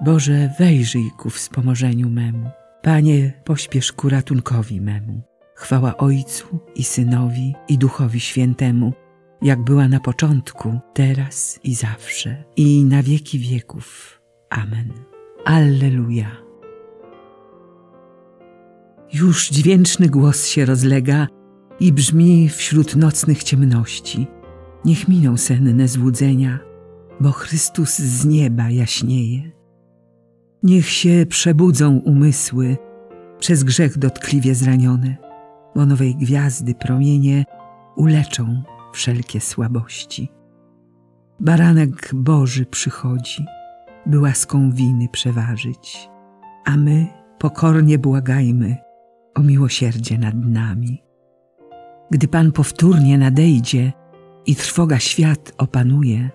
Boże, wejrzyj ku wspomożeniu memu. Panie, pośpiesz ku ratunkowi memu. Chwała Ojcu i Synowi, i Duchowi Świętemu, jak była na początku, teraz i zawsze, i na wieki wieków. Amen. Alleluja. Już dźwięczny głos się rozlega i brzmi wśród nocnych ciemności. Niech miną senne złudzenia, bo Chrystus z nieba jaśnieje. Niech się przebudzą umysły, przez grzech dotkliwie zranione, bo nowej gwiazdy promienie uleczą wszelkie słabości. Baranek Boży przychodzi, by łaską winy przeważyć, a my pokornie błagajmy o miłosierdzie nad nami. Gdy Pan powtórnie nadejdzie i trwoga świat opanuje,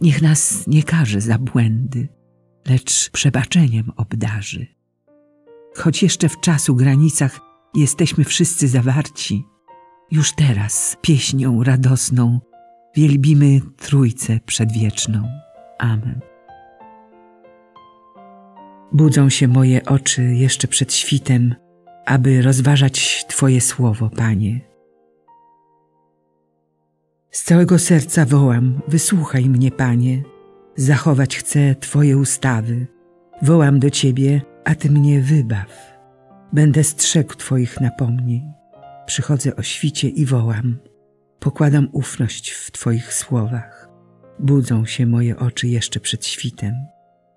niech nas nie karze za błędy, lecz przebaczeniem obdarzy. Choć jeszcze w czasu granicach jesteśmy wszyscy zawarci, już teraz pieśnią radosną wielbimy Trójcę Przedwieczną. Amen. Budzą się moje oczy jeszcze przed świtem, aby rozważać Twoje słowo, Panie. Z całego serca wołam, wysłuchaj mnie, Panie. Zachować chcę Twoje ustawy. Wołam do Ciebie, a Ty mnie wybaw. Będę strzegł Twoich napomnień. Przychodzę o świcie i wołam. Pokładam ufność w Twoich słowach. Budzą się moje oczy jeszcze przed świtem,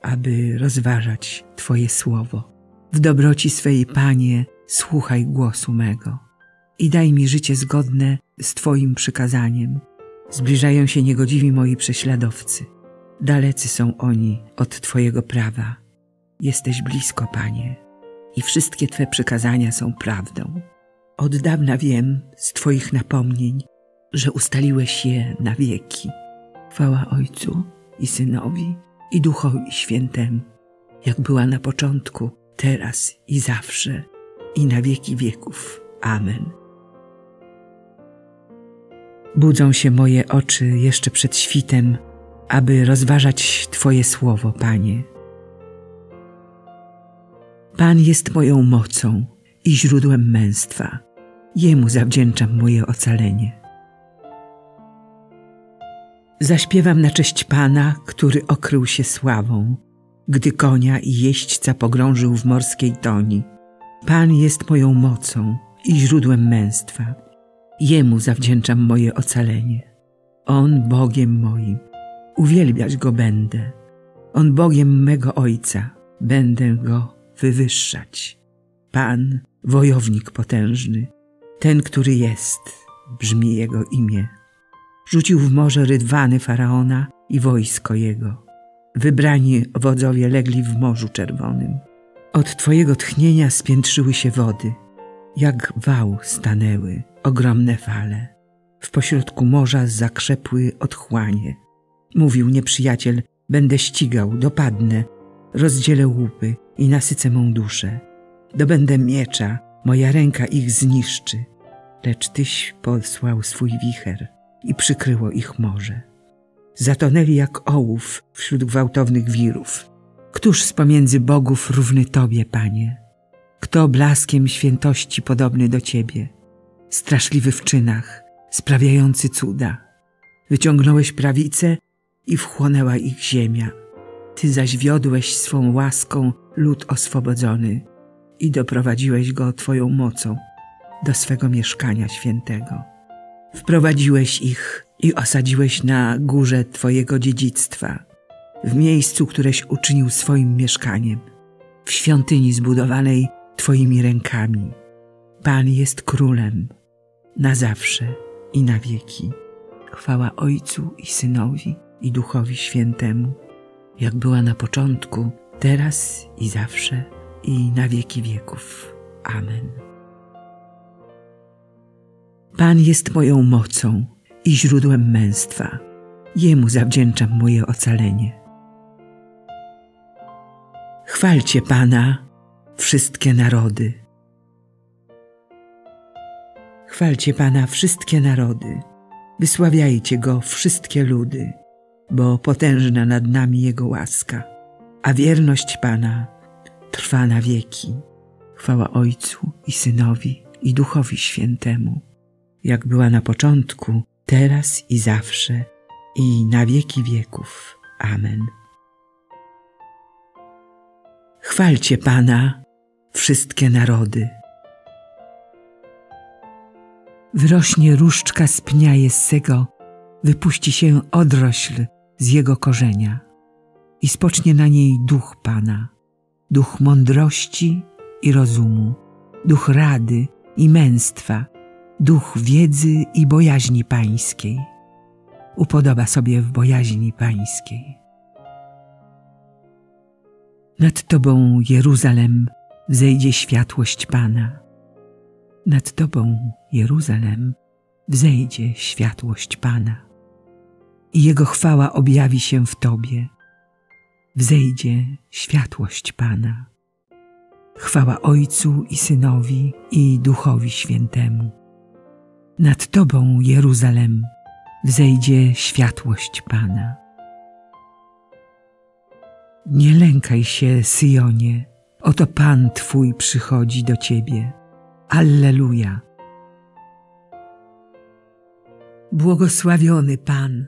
aby rozważać Twoje słowo. W dobroci swej, Panie, słuchaj głosu mego i daj mi życie zgodne z Twoim przykazaniem. Zbliżają się niegodziwi moi prześladowcy. Dalecy są oni od Twojego prawa. Jesteś blisko, Panie, i wszystkie Twe przykazania są prawdą. Od dawna wiem z Twoich napomnień, że ustaliłeś je na wieki. Chwała Ojcu i Synowi, i Duchowi Świętemu, jak była na początku, teraz i zawsze, i na wieki wieków. Amen. Budzą się moje oczy jeszcze przed świtem, aby rozważać Twoje słowo, Panie. Pan jest moją mocą i źródłem męstwa. Jemu zawdzięczam moje ocalenie. Zaśpiewam na cześć Pana, który okrył się sławą, gdy konia i jeźdźca pogrążył w morskiej toni. Pan jest moją mocą i źródłem męstwa. Jemu zawdzięczam moje ocalenie. On Bogiem moim. Uwielbiać Go będę. On Bogiem mego Ojca. Będę Go wywyższać. Pan, wojownik potężny, ten, który jest, brzmi Jego imię. Rzucił w morze rydwany Faraona i wojsko jego. Wybrani wodzowie legli w Morzu Czerwonym. Od Twojego tchnienia spiętrzyły się wody. Jak wał stanęły ogromne fale. W pośrodku morza zakrzepły otchłanie. Mówił nieprzyjaciel, będę ścigał, dopadnę, rozdzielę łupy i nasycę mą duszę. Dobędę miecza, moja ręka ich zniszczy. Lecz Tyś posłał swój wicher i przykryło ich morze. Zatonęli jak ołów wśród gwałtownych wirów. Któż z pomiędzy bogów równy Tobie, Panie? Kto blaskiem świętości podobny do Ciebie? Straszliwy w czynach, sprawiający cuda. Wyciągnąłeś prawicę i wchłonęła ich ziemia. Ty zaś wiodłeś swą łaską lud oswobodzony i doprowadziłeś go Twoją mocą do swego mieszkania świętego. Wprowadziłeś ich i osadziłeś na górze Twojego dziedzictwa, w miejscu, któreś uczynił swoim mieszkaniem, w świątyni zbudowanej Twoimi rękami. Pan jest królem na zawsze i na wieki. Chwała Ojcu i Synowi, i Duchowi Świętemu, jak była na początku, teraz i zawsze, i na wieki wieków. Amen. Pan jest moją mocą i źródłem męstwa. Jemu zawdzięczam moje ocalenie. Chwalcie Pana, wszystkie narody. Chwalcie Pana, wszystkie narody. Wysławiajcie Go, wszystkie ludy, bo potężna nad nami Jego łaska, a wierność Pana trwa na wieki. Chwała Ojcu i Synowi, i Duchowi Świętemu, jak była na początku, teraz i zawsze, i na wieki wieków. Amen. Chwalcie Pana, wszystkie narody. Wyrośnie różdżka z pnia Jessego, wypuści się odrośl z jego korzenia i spocznie na niej duch Pana, duch mądrości i rozumu, duch rady i męstwa, duch wiedzy i bojaźni pańskiej. Upodoba sobie w bojaźni pańskiej. Nad Tobą, Jeruzalem, wzejdzie światłość Pana. Nad Tobą, Jeruzalem, wzejdzie światłość Pana i Jego chwała objawi się w Tobie. Wzejdzie światłość Pana. Chwała Ojcu i Synowi, i Duchowi Świętemu. Nad Tobą, Jeruzalem, wzejdzie światłość Pana. Nie lękaj się, Syjonie, oto Pan Twój przychodzi do Ciebie. Alleluja! Błogosławiony Pan,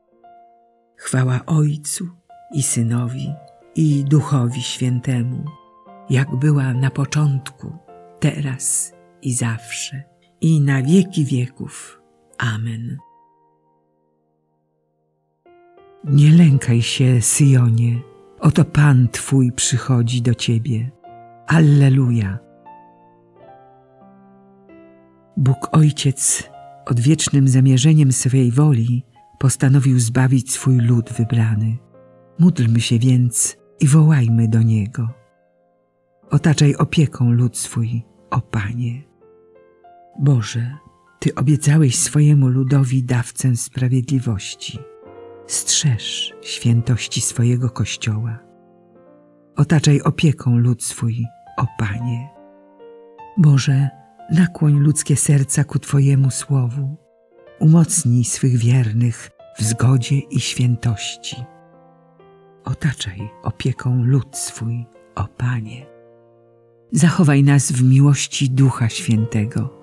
Chwała Ojcu i Synowi, i Duchowi Świętemu, jak była na początku, teraz i zawsze, i na wieki wieków. Amen. Nie lękaj się, Syjonie, oto Pan Twój przychodzi do Ciebie. Alleluja! Bóg Ojciec odwiecznym zamierzeniem swej woli postanowił zbawić swój lud wybrany. Módlmy się więc i wołajmy do Niego. Otaczaj opieką lud swój, o Panie. Boże, Ty obiecałeś swojemu ludowi dawcę sprawiedliwości. Strzeż świętości swojego Kościoła. Otaczaj opieką lud swój, o Panie. Boże, nakłoń ludzkie serca ku Twojemu słowu. Umocnij swych wiernych w zgodzie i świętości. Otaczaj opieką lud swój, o Panie. Zachowaj nas w miłości Ducha Świętego,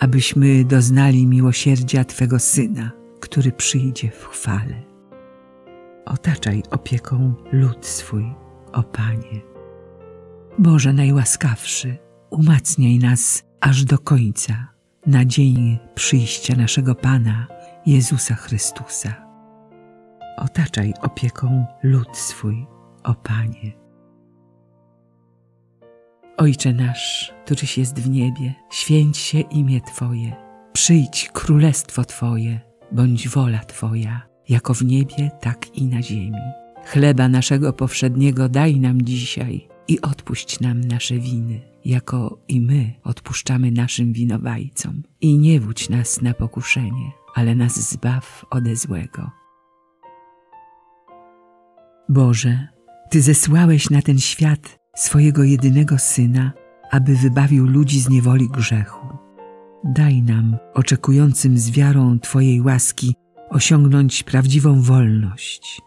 abyśmy doznali miłosierdzia Twego Syna, który przyjdzie w chwale. Otaczaj opieką lud swój, o Panie. Boże Najłaskawszy, umacniaj nas aż do końca, na dzień przyjścia naszego Pana, Jezusa Chrystusa. Otaczaj opieką lud swój, o Panie. Ojcze nasz, któryś jest w niebie, święć się imię Twoje. Przyjdź królestwo Twoje, bądź wola Twoja, jako w niebie, tak i na ziemi. Chleba naszego powszedniego daj nam dzisiaj i odpuść nam nasze winy, jako i my odpuszczamy naszym winowajcom. I nie wódź nas na pokuszenie, ale nas zbaw ode złego. Boże, Ty zesłałeś na ten świat swojego jedynego Syna, aby wybawił ludzi z niewoli grzechu. Daj nam, oczekującym z wiarą Twojej łaski, osiągnąć prawdziwą wolność.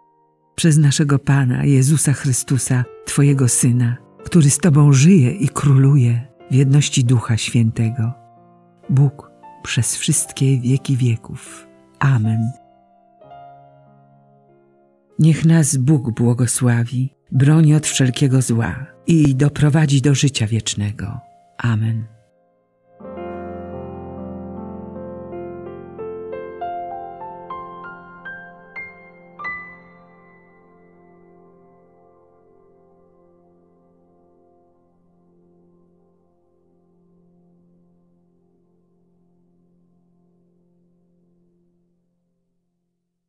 Przez naszego Pana, Jezusa Chrystusa, Twojego Syna, który z Tobą żyje i króluje w jedności Ducha Świętego. Bóg przez wszystkie wieki wieków. Amen. Niech nas Bóg błogosławi, broni od wszelkiego zła i doprowadzi do życia wiecznego. Amen.